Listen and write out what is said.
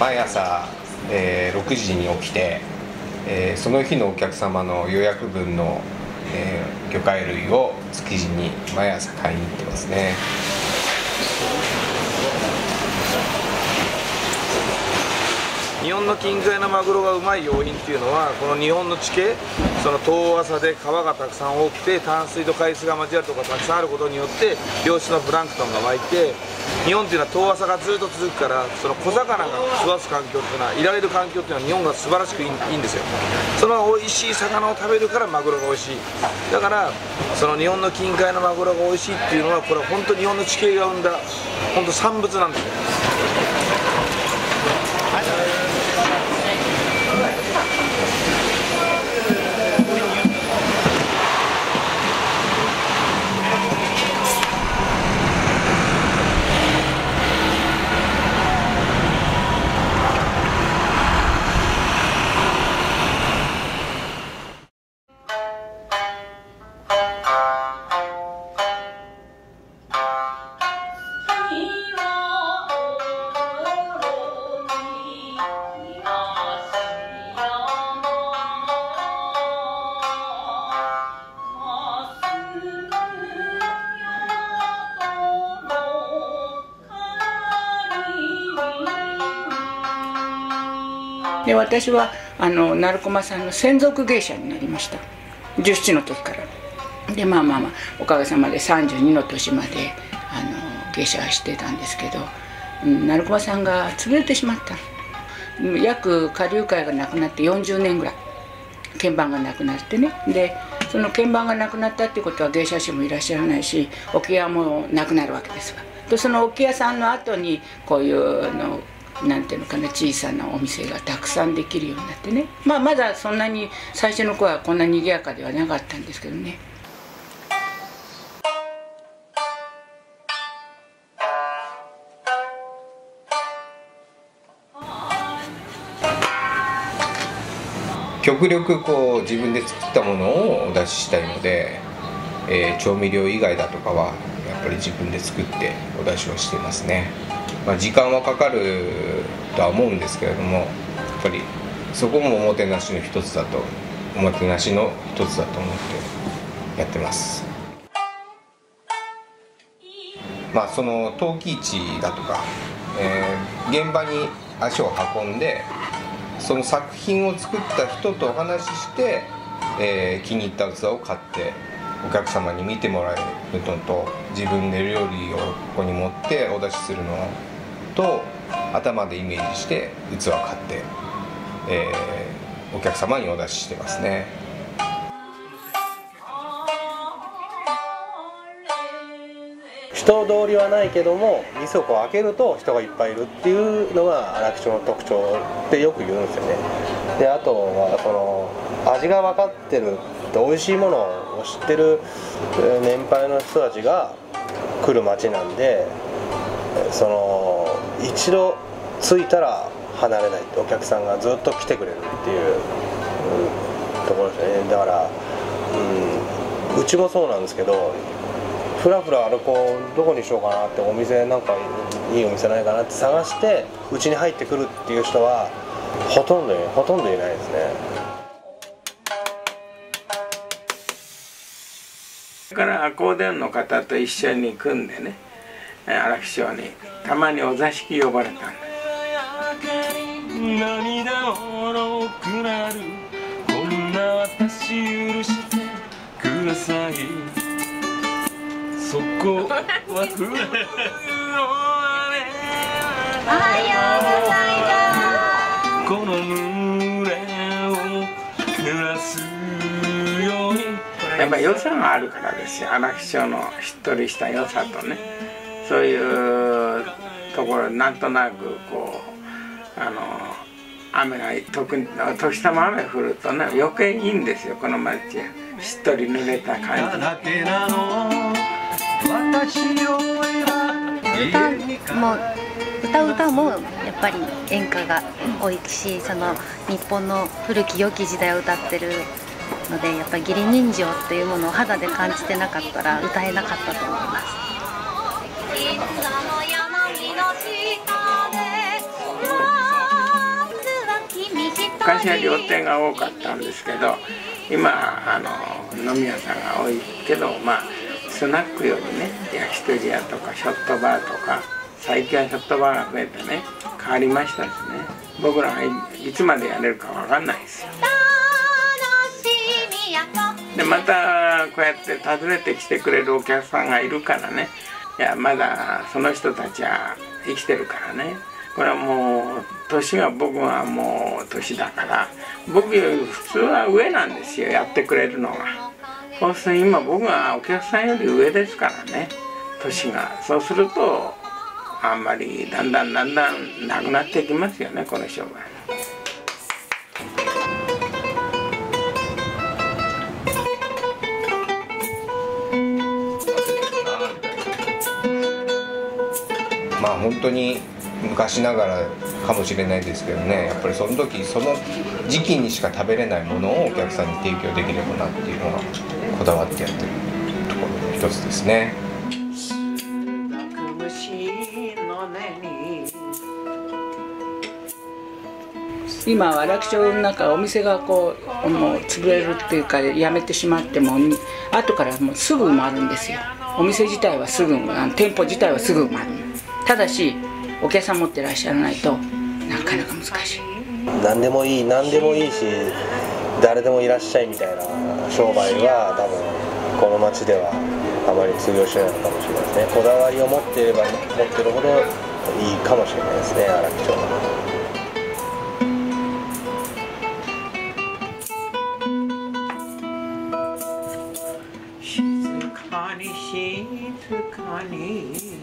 毎朝、6時に起きて、その日のお客様の予約分の、魚介類を築地に毎朝買いに行ってますね。日本の近海のマグロがうまい要因っていうのは、この日本の地形、その遠浅で川がたくさん多くて淡水と海水が交わるところがたくさんあることによって良質のプランクトンが湧いて、日本っていうのは遠浅がずっと続くから、その小魚が育つ環境っていうのは、いられる環境っていうのは日本が素晴らしくいいんですよ。その美味しい魚を食べるからマグロが美味しい。だからその日本の近海のマグロが美味しいっていうのは、これは本当に日本の地形が生んだ本当産物なんですよ。で、私は鳴駒さんの専属芸者になりました。17の時からで、おかげさまで32の年まで芸者してたんですけど、鳴駒さんが潰れてしまった。約花柳界がなくなって40年ぐらい鍵盤がなくなってね。で、その鍵盤がなくなったってことは、芸者師もいらっしゃらないし、置屋もなくなるわけですわ。とその置屋さんの後に、こういうなんていうのかな、小さなお店がたくさんできるようになってね、まだそんなに最初の頃はこんな賑やかではなかったんですけどね。極力こう自分で作ったものをお出ししたいので、調味料以外だとかはやっぱり自分で作ってお出しをしてますね。時間はかかるとは思うんですけれども、やっぱりそこもおもてなしの一つだと思ってやってます。その陶器市だとか、現場に足を運んで、その作品を作った人とお話しして、気に入った器を買ってお客様に見てもらえるのと、自分で料理をここに持ってお出しするのと、頭でイメージして器を買って、お客様にお出ししてますね。人通りはないけども、店を開けると人がいっぱいいるっていうのが荒木町の特徴ってよく言うんですよね。で、あとはその味が分かってる、美味しいものを知ってる年配の人たちが来る町なんで、その一度着いたら離れない、お客さんがずっと来てくれるっていう、ところですね。だから、うちもそうなんですけど、ふらふら歩こう、どこにしようかなって、お店なんかいいお店ないかなって探して、うちに入ってくるっていう人はほとんどいないですね。それからアコーディオンの方と一緒に組んでね、荒木町にたまにお座敷呼ばれたんです。やっぱ良さがあるからですよ。荒木町のしっとりした良さとね、そういうところ、なんとなくこう雨が時たま雨降るとね、余計いいんですよ、この町は。しっとり濡れた感じ。もう歌もやっぱり演歌が多いし、その日本の古き良き時代を歌ってるので、やっぱり義理人情っていうものを肌で感じてなかったら歌えなかったと思います。昔は料亭が多かったんですけど、今飲み屋さんが多いけど、まあスナックよりね、焼き鳥屋とかショットバーとか、最近はショットバーが増えてね、変わりましたですね。僕らはいつまでやれるかわかんないですよ。でまたこうやって訪ねてきてくれるお客さんがいるからね、いやまだその人たちは生きてるからね。これはもう年が、僕はもう年だから僕より普通は上なんですよ、やってくれるのが。そうすると今僕はお客さんより上ですからね、年が。そうするとあんまりだんだんなくなっていきますよね、この商売。まあ本当に昔ながらかもしれないですけどね、やっぱりその時その時期にしか食べれないものをお客さんに提供できればなっていうのがこだわってやってるところの一つですね。今は楽勝の中、お店がこう潰れるっていうかやめてしまっても後からもうすぐ埋まるんですよ。お店自体はすぐ、店舗自体はすぐ埋まる。ただしお客さん持ってらっしゃらないとなかなか難しい。何でもいい、何でもいいし、誰でもいらっしゃいみたいな商売は多分この町ではあまり通用しないのかもしれないですね。こだわりを持っていれば持ってるほどいいかもしれないですね、荒木町は。静かに